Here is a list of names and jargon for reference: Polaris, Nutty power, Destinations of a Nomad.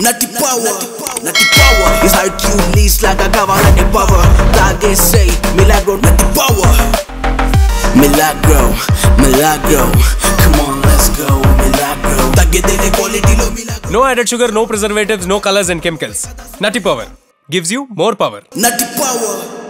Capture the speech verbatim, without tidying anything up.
Nutty power, Nutty power. His I Q leads like a gava, Nutty power. They say milagro, Nutty power. Milagro, milagro. Come on, let's go, milagro. No added sugar, no preservatives, no colors and chemicals. Nutty power gives you more power. Nutty power.